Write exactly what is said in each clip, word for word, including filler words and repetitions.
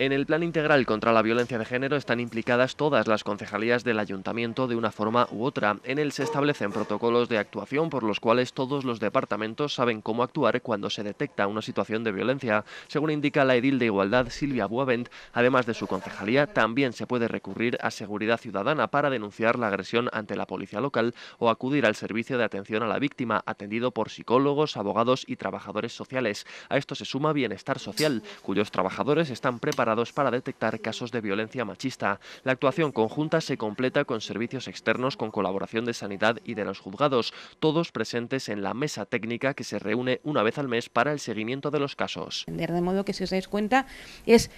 En el Plan Integral contra la Violencia de Género están implicadas todas las concejalías del Ayuntamiento de una forma u otra. En él se establecen protocolos de actuación por los cuales todos los departamentos saben cómo actuar cuando se detecta una situación de violencia. Según indica la edil de Igualdad, Silvia Buavent, además de su concejalía, también se puede recurrir a Seguridad Ciudadana para denunciar la agresión ante la policía local o acudir al servicio de atención a la víctima, atendido por psicólogos, abogados y trabajadores sociales. A esto se suma Bienestar Social, cuyos trabajadores están preparados para detectar casos de violencia machista. La actuación conjunta se completa con servicios externos con colaboración de sanidad y de los juzgados, todos presentes en la mesa técnica que se reúne una vez al mes para el seguimiento de los casos. De modo que, si os dais cuenta, es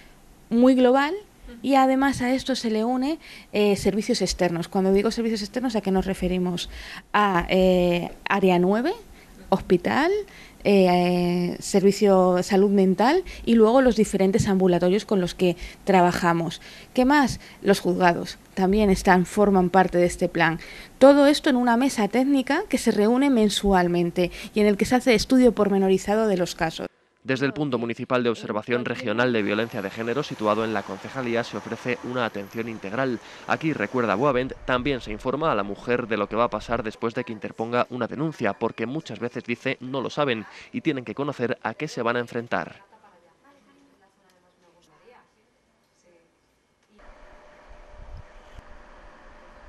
muy global. Y además a esto se le une eh, servicios externos. Cuando digo servicios externos, ¿a qué nos referimos? A eh, Área nueve, hospital, Eh, servicio de salud mental y luego los diferentes ambulatorios con los que trabajamos. ¿Qué más? Los juzgados también están, forman parte de este plan. Todo esto en una mesa técnica que se reúne mensualmente y en el que se hace estudio pormenorizado de los casos. Desde el punto municipal de observación regional de violencia de género, situado en la concejalía, se ofrece una atención integral. Aquí, recuerda Buavent, también se informa a la mujer de lo que va a pasar después de que interponga una denuncia, porque muchas veces dice no lo saben y tienen que conocer a qué se van a enfrentar.